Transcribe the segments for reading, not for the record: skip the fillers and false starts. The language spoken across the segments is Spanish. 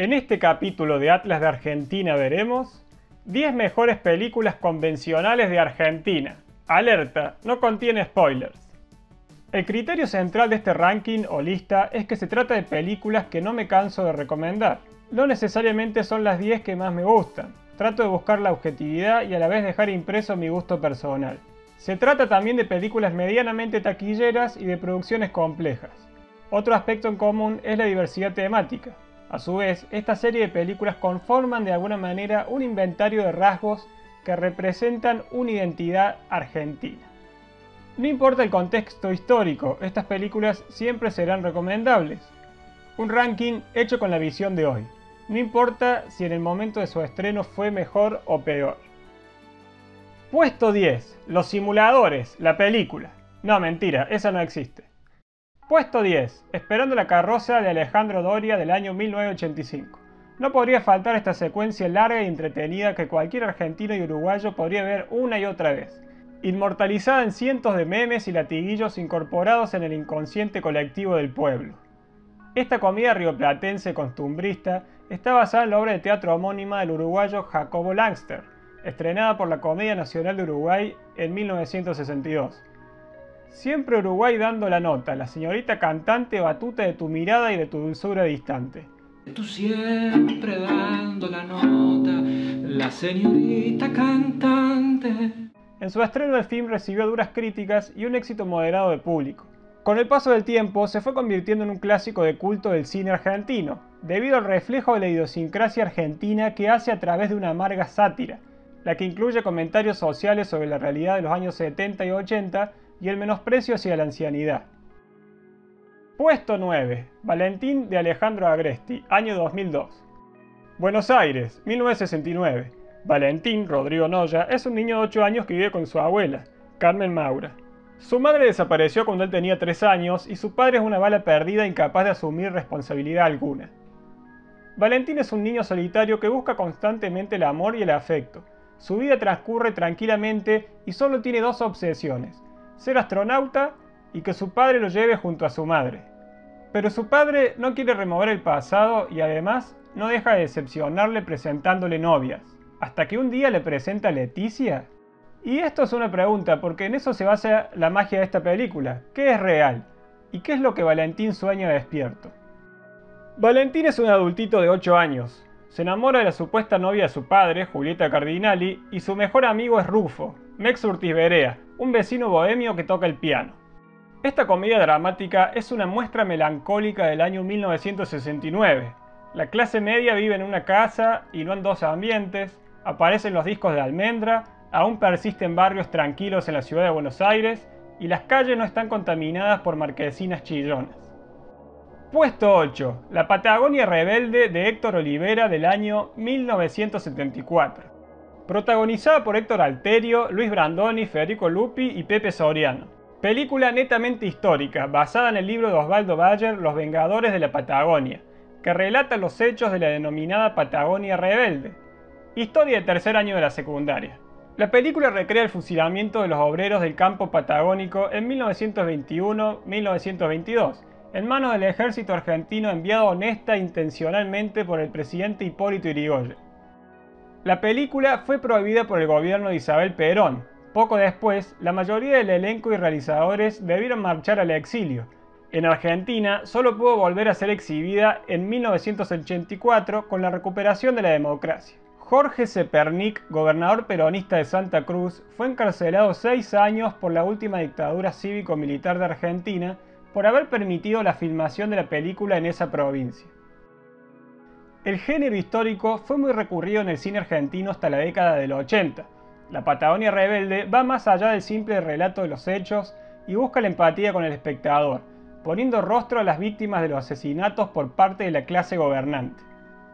En este capítulo de Atlas de Argentina veremos 10 mejores películas convencionales de Argentina. Alerta, no contiene spoilers. El criterio central de este ranking o lista es que se trata de películas que no me canso de recomendar. No necesariamente son las 10 que más me gustan. Trato de buscar la objetividad y a la vez dejar impreso mi gusto personal. Se trata también de películas medianamente taquilleras y de producciones complejas. Otro aspecto en común es la diversidad temática. A su vez, esta serie de películas conforman de alguna manera un inventario de rasgos que representan una identidad argentina. No importa el contexto histórico, estas películas siempre serán recomendables. Un ranking hecho con la visión de hoy. No importa si en el momento de su estreno fue mejor o peor. Puesto 10. Los simuladores, la película. No, mentira, esa no existe. Puesto 10. Esperando la carroza de Alejandro Doria del año 1985. No podría faltar esta secuencia larga y entretenida que cualquier argentino y uruguayo podría ver una y otra vez. Inmortalizada en cientos de memes y latiguillos incorporados en el inconsciente colectivo del pueblo. Esta comedia rioplatense costumbrista está basada en la obra de teatro homónima del uruguayo Jacobo Langster, estrenada por la Comedia Nacional de Uruguay en 1962. Siempre Uruguay dando la nota, la señorita cantante batuta de tu mirada y de tu dulzura distante. Tú siempre dando la nota, la señorita cantante. En su estreno el film recibió duras críticas y un éxito moderado de público. Con el paso del tiempo se fue convirtiendo en un clásico de culto del cine argentino, debido al reflejo de la idiosincrasia argentina que hace a través de una amarga sátira, la que incluye comentarios sociales sobre la realidad de los años 70 y 80, y el menosprecio hacia la ancianidad. Puesto 9. Valentín de Alejandro Agresti, año 2002. Buenos Aires, 1969. Valentín, Rodrigo Noya, es un niño de 8 años que vive con su abuela, Carmen Maura. Su madre desapareció cuando él tenía 3 años y su padre es una bala perdida incapaz de asumir responsabilidad alguna. Valentín es un niño solitario que busca constantemente el amor y el afecto. Su vida transcurre tranquilamente y solo tiene dos obsesiones: ser astronauta y que su padre lo lleve junto a su madre. Pero su padre no quiere remover el pasado y además no deja de decepcionarle presentándole novias, hasta que un día le presenta a Leticia. Y esto es una pregunta porque en eso se basa la magia de esta película: ¿qué es real? ¿Y qué es lo que Valentín sueña despierto? Valentín es un adultito de 8 años, se enamora de la supuesta novia de su padre, Julieta Cardinali, y su mejor amigo es Rufo, Mex Urtis Berea, un vecino bohemio que toca el piano. Esta comedia dramática es una muestra melancólica del año 1969. La clase media vive en una casa y no en dos ambientes, aparecen los discos de Almendra, aún persisten barrios tranquilos en la ciudad de Buenos Aires y las calles no están contaminadas por marquesinas chillonas. Puesto 8. La Patagonia rebelde de Héctor Olivera del año 1974. Protagonizada por Héctor Alterio, Luis Brandoni, Federico Luppi y Pepe Sauriano. Película netamente histórica, basada en el libro de Osvaldo Bayer, Los Vengadores de la Patagonia, que relata los hechos de la denominada Patagonia rebelde. Historia de tercer año de la secundaria. La película recrea el fusilamiento de los obreros del campo patagónico en 1921-1922, en manos del ejército argentino enviado honesta e intencionalmente por el presidente Hipólito Yrigoyen. La película fue prohibida por el gobierno de Isabel Perón. Poco después, la mayoría del elenco y realizadores debieron marchar al exilio. En Argentina, solo pudo volver a ser exhibida en 1984 con la recuperación de la democracia. Jorge Zepernik, gobernador peronista de Santa Cruz, fue encarcelado 6 años por la última dictadura cívico-militar de Argentina por haber permitido la filmación de la película en esa provincia. El género histórico fue muy recurrido en el cine argentino hasta la década del 80. La Patagonia rebelde va más allá del simple relato de los hechos y busca la empatía con el espectador, poniendo rostro a las víctimas de los asesinatos por parte de la clase gobernante.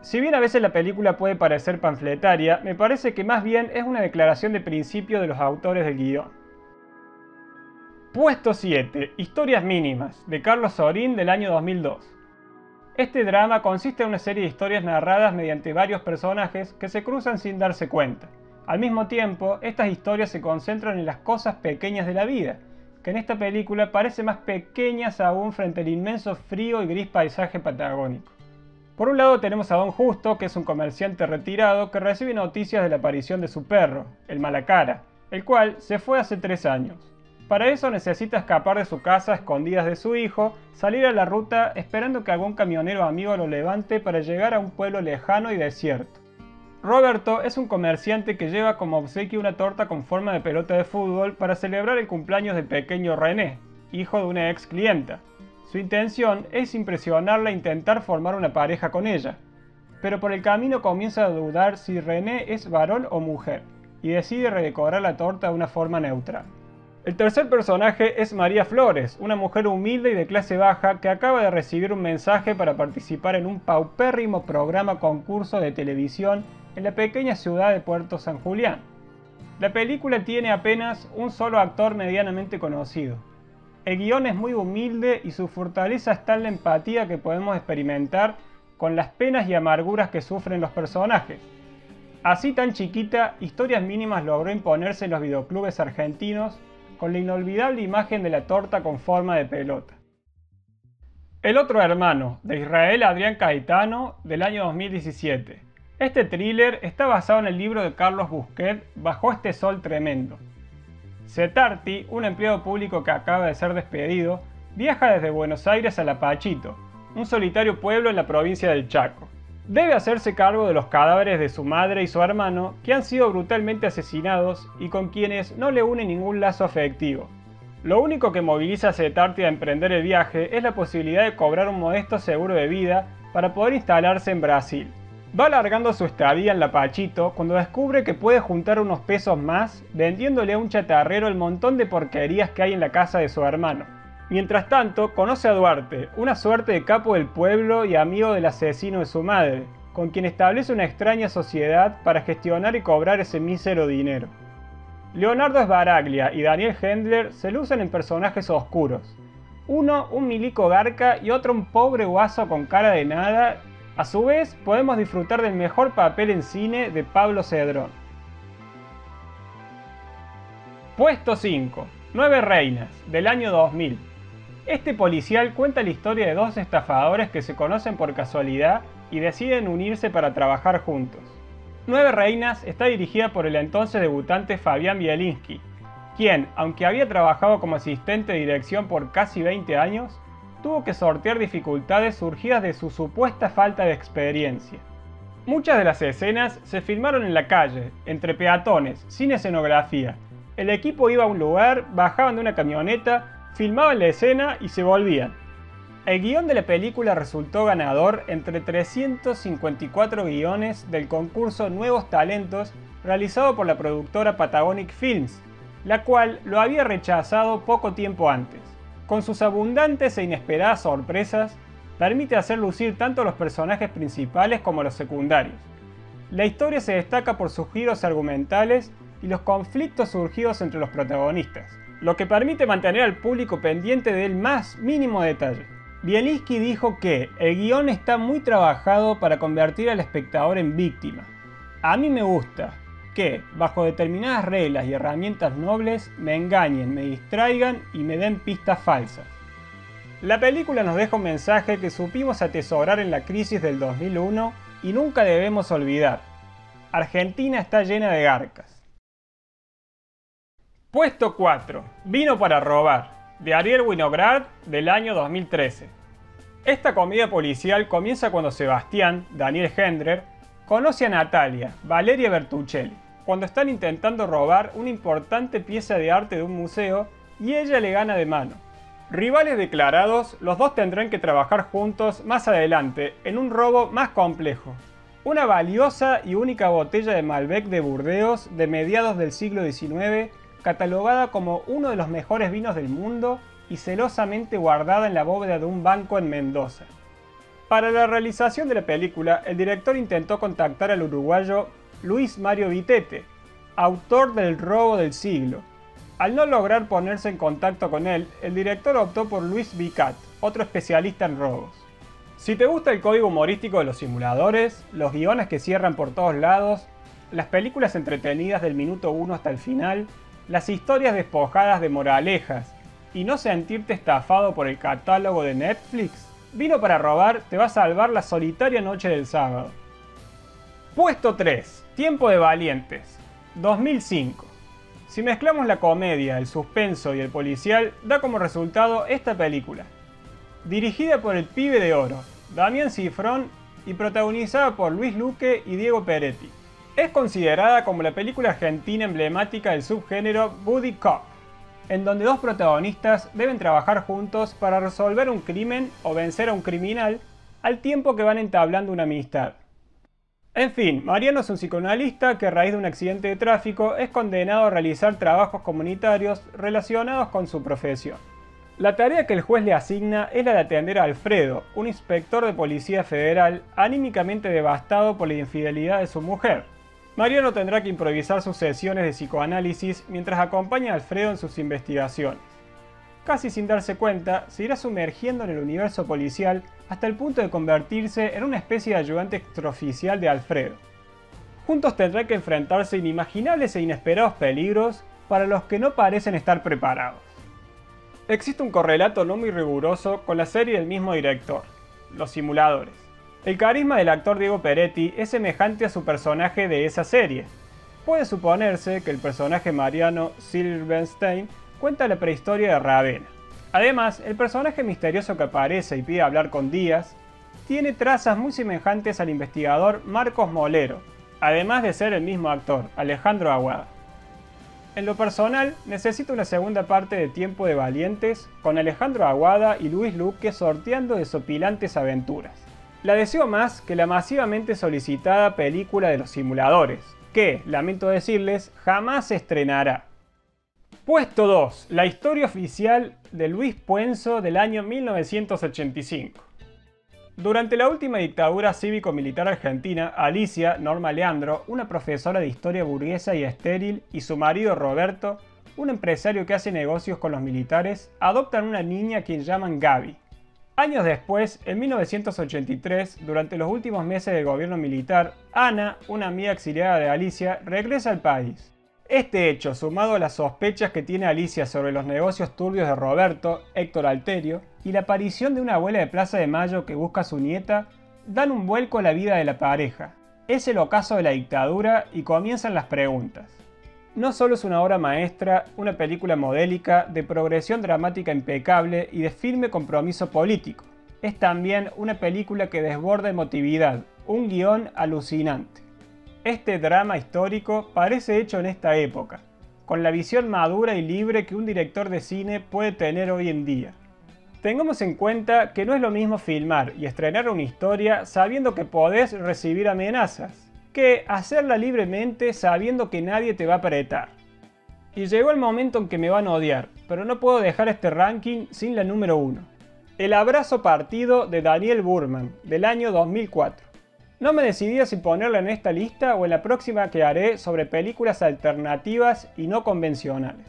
Si bien a veces la película puede parecer panfletaria, me parece que más bien es una declaración de principio de los autores del guión. Puesto 7. Historias mínimas, de Carlos Sorín del año 2002. Este drama consiste en una serie de historias narradas mediante varios personajes que se cruzan sin darse cuenta. Al mismo tiempo, estas historias se concentran en las cosas pequeñas de la vida, que en esta película parecen más pequeñas aún frente al inmenso frío y gris paisaje patagónico. Por un lado tenemos a Don Justo, que es un comerciante retirado que recibe noticias de la aparición de su perro, el Malacara, el cual se fue hace 3 años. Para eso necesita escapar de su casa a escondidas de su hijo, salir a la ruta esperando que algún camionero amigo lo levante para llegar a un pueblo lejano y desierto. Roberto es un comerciante que lleva como obsequio una torta con forma de pelota de fútbol para celebrar el cumpleaños del pequeño René, hijo de una ex clienta. Su intención es impresionarla e intentar formar una pareja con ella, pero por el camino comienza a dudar si René es varón o mujer, y decide redecorar la torta de una forma neutra. El tercer personaje es María Flores, una mujer humilde y de clase baja que acaba de recibir un mensaje para participar en un paupérrimo programa concurso de televisión en la pequeña ciudad de Puerto San Julián. La película tiene apenas un solo actor medianamente conocido. El guión es muy humilde y su fortaleza está en la empatía que podemos experimentar con las penas y amarguras que sufren los personajes. Así tan chiquita, Historias Mínimas logró imponerse en los videoclubes argentinos con la inolvidable imagen de la torta con forma de pelota. El otro hermano, de Israel Adrián Caetano, del año 2017. Este thriller está basado en el libro de Carlos Busquet, Bajo este sol tremendo. Setarti, un empleado público que acaba de ser despedido, viaja desde Buenos Aires a Lapachito, un solitario pueblo en la provincia del Chaco. Debe hacerse cargo de los cadáveres de su madre y su hermano, que han sido brutalmente asesinados y con quienes no le une ningún lazo afectivo. Lo único que moviliza a Setarti a emprender el viaje es la posibilidad de cobrar un modesto seguro de vida para poder instalarse en Brasil. Va alargando su estadía en Lapachito cuando descubre que puede juntar unos pesos más vendiéndole a un chatarrero el montón de porquerías que hay en la casa de su hermano. Mientras tanto, conoce a Duarte, una suerte de capo del pueblo y amigo del asesino de su madre, con quien establece una extraña sociedad para gestionar y cobrar ese mísero dinero. Leonardo Sbaraglia y Daniel Hendler se lucen en personajes oscuros. Uno, un milico garca y otro un pobre guaso con cara de nada. A su vez, podemos disfrutar del mejor papel en cine de Pablo Cedrón. Puesto 5. 9 reinas, del año 2000. Este policial cuenta la historia de dos estafadores que se conocen por casualidad y deciden unirse para trabajar juntos. 9 reinas está dirigida por el entonces debutante Fabián Bielinski, quien, aunque había trabajado como asistente de dirección por casi 20 años, tuvo que sortear dificultades surgidas de su supuesta falta de experiencia. Muchas de las escenas se filmaron en la calle, entre peatones, sin escenografía. El equipo iba a un lugar, bajaban de una camioneta, filmaban la escena y se volvían. El guión de la película resultó ganador entre 354 guiones del concurso Nuevos Talentos realizado por la productora Patagonic Films, la cual lo había rechazado poco tiempo antes. Con sus abundantes e inesperadas sorpresas, permite hacer lucir tanto a los personajes principales como a los secundarios. La historia se destaca por sus giros argumentales y los conflictos surgidos entre los protagonistas, lo que permite mantener al público pendiente del más mínimo detalle. Bielinski dijo que el guión está muy trabajado para convertir al espectador en víctima. A mí me gusta que, bajo determinadas reglas y herramientas nobles, me engañen, me distraigan y me den pistas falsas. La película nos deja un mensaje que supimos atesorar en la crisis del 2001 y nunca debemos olvidar. Argentina está llena de garcas. Puesto 4. Vino para robar, de Ariel Winograd, del año 2013. Esta comedia policial comienza cuando Sebastián, Daniel Hendler, conoce a Natalia, Valeria Bertuccelli, cuando están intentando robar una importante pieza de arte de un museo y ella le gana de mano. Rivales declarados, los dos tendrán que trabajar juntos más adelante en un robo más complejo. Una valiosa y única botella de Malbec de Burdeos de mediados del siglo XIX, catalogada como uno de los mejores vinos del mundo y celosamente guardada en la bóveda de un banco en Mendoza. Para la realización de la película, el director intentó contactar al uruguayo Luis Mario Vitete, autor del Robo del Siglo. Al no lograr ponerse en contacto con él, el director optó por Luis Vicat, otro especialista en robos. Si te gusta el código humorístico de Los Simuladores, los guiones que cierran por todos lados, las películas entretenidas del minuto 1 hasta el final, las historias despojadas de moralejas y no sentirte estafado por el catálogo de Netflix, Vino para robar te va a salvar la solitaria noche del sábado. Puesto 3. Tiempo de valientes. 2005. Si mezclamos la comedia, el suspenso y el policial, da como resultado esta película. Dirigida por el Pibe de Oro, Damián Cifrón, y protagonizada por Luis Luque y Diego Peretti. Es considerada como la película argentina emblemática del subgénero buddy cop, en donde dos protagonistas deben trabajar juntos para resolver un crimen o vencer a un criminal al tiempo que van entablando una amistad. En fin, Mariano es un psicoanalista que a raíz de un accidente de tráfico es condenado a realizar trabajos comunitarios relacionados con su profesión. La tarea que el juez le asigna es la de atender a Alfredo, un inspector de policía federal anímicamente devastado por la infidelidad de su mujer. Mariano tendrá que improvisar sus sesiones de psicoanálisis mientras acompaña a Alfredo en sus investigaciones. Casi sin darse cuenta, se irá sumergiendo en el universo policial hasta el punto de convertirse en una especie de ayudante extraoficial de Alfredo. Juntos tendrán que enfrentarse inimaginables e inesperados peligros para los que no parecen estar preparados. Existe un correlato no muy riguroso con la serie del mismo director, Los simuladores. El carisma del actor Diego Peretti es semejante a su personaje de esa serie. Puede suponerse que el personaje Mariano Silverstein cuenta la prehistoria de Ravenna. Además, el personaje misterioso que aparece y pide hablar con Díaz tiene trazas muy semejantes al investigador Marcos Molero, además de ser el mismo actor, Alejandro Aguada. En lo personal, necesito una segunda parte de Tiempo de Valientes, con Alejandro Aguada y Luis Luque sorteando desopilantes aventuras. La deseo más que la masivamente solicitada película de Los simuladores, que, lamento decirles, jamás se estrenará. Puesto 2. La historia oficial de Luis Puenzo del año 1985. Durante la última dictadura cívico-militar argentina, Alicia, Norma Leandro, una profesora de historia burguesa y estéril, y su marido Roberto, un empresario que hace negocios con los militares, adoptan una niña a quien llaman Gaby. Años después, en 1983, durante los últimos meses del gobierno militar, Ana, una amiga exiliada de Alicia, regresa al país. Este hecho, sumado a las sospechas que tiene Alicia sobre los negocios turbios de Roberto, Héctor Alterio, y la aparición de una abuela de Plaza de Mayo que busca a su nieta, dan un vuelco a la vida de la pareja. Es el ocaso de la dictadura y comienzan las preguntas. No solo es una obra maestra, una película modélica, de progresión dramática impecable y de firme compromiso político. Es también una película que desborda emotividad, un guión alucinante. Este drama histórico parece hecho en esta época, con la visión madura y libre que un director de cine puede tener hoy en día. Tengamos en cuenta que no es lo mismo filmar y estrenar una historia sabiendo que podés recibir amenazas, que hacerla libremente sabiendo que nadie te va a apretar. Y llegó el momento en que me van a odiar, pero no puedo dejar este ranking sin la número 1. El abrazo partido de Daniel Burman, del año 2004. No me decidí si ponerla en esta lista o en la próxima que haré sobre películas alternativas y no convencionales.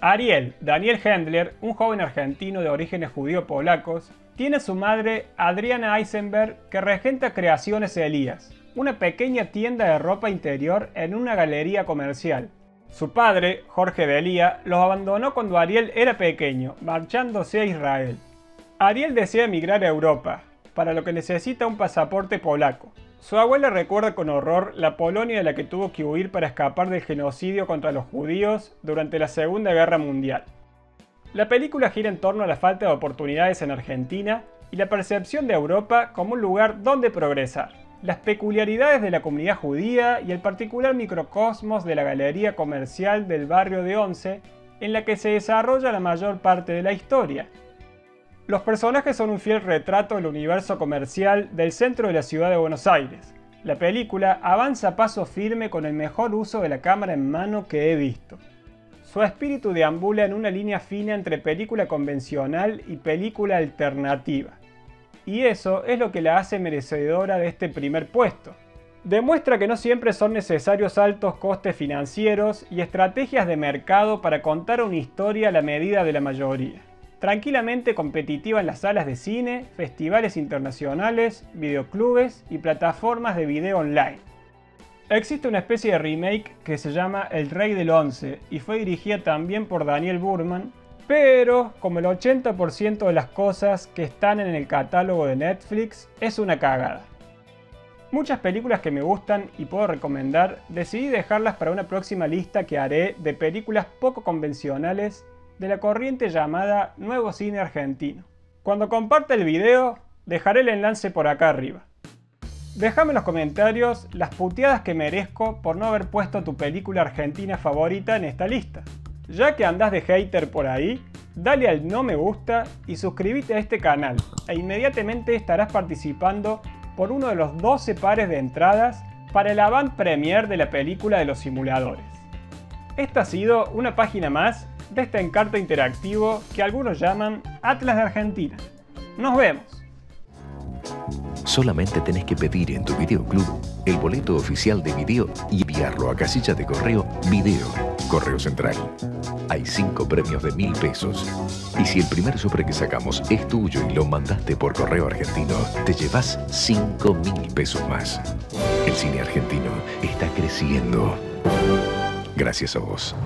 Ariel, Daniel Hendler, un joven argentino de orígenes judío-polacos, tiene a su madre Adriana Eisenberg, que regenta Creaciones Elías, una pequeña tienda de ropa interior en una galería comercial. Su padre, Jorge Belía, los abandonó cuando Ariel era pequeño, marchándose a Israel. Ariel desea emigrar a Europa, para lo que necesita un pasaporte polaco. Su abuela recuerda con horror la Polonia de la que tuvo que huir para escapar del genocidio contra los judíos durante la Segunda Guerra Mundial. La película gira en torno a la falta de oportunidades en Argentina y la percepción de Europa como un lugar donde progresar, las peculiaridades de la comunidad judía y el particular microcosmos de la galería comercial del barrio de Once, en la que se desarrolla la mayor parte de la historia. Los personajes son un fiel retrato del universo comercial del centro de la ciudad de Buenos Aires. La película avanza a paso firme con el mejor uso de la cámara en mano que he visto. Su espíritu deambula en una línea fina entre película convencional y película alternativa. Y eso es lo que la hace merecedora de este primer puesto. Demuestra que no siempre son necesarios altos costes financieros y estrategias de mercado para contar una historia a la medida de la mayoría. Tranquilamente competitiva en las salas de cine, festivales internacionales, videoclubes y plataformas de video online. Existe una especie de remake que se llama El Rey del Once y fue dirigida también por Daniel Burman, Pero como el 80% de las cosas que están en el catálogo de Netflix es una cagada. Muchas películas que me gustan y puedo recomendar, decidí dejarlas para una próxima lista que haré de películas poco convencionales de la corriente llamada Nuevo Cine Argentino. Cuando comparta el video, dejaré el enlace por acá arriba. Déjame en los comentarios las puteadas que merezco por no haber puesto tu película argentina favorita en esta lista. Ya que andás de hater por ahí, dale al no me gusta y suscríbete a este canal e inmediatamente estarás participando por uno de los 12 pares de entradas para el avant premier de la película de Los Simuladores. Esta ha sido una página más de este encarta interactivo que algunos llaman Atlas de Argentina. ¡Nos vemos! Solamente tenés que pedir en tu videoclub el boleto oficial de video y enviarlo a casilla de correo Video, Correo Central. Hay 5 premios de 1.000 pesos. Y si el primer sobre que sacamos es tuyo y lo mandaste por correo argentino, te llevas 5.000 pesos más. El cine argentino está creciendo. Gracias a vos.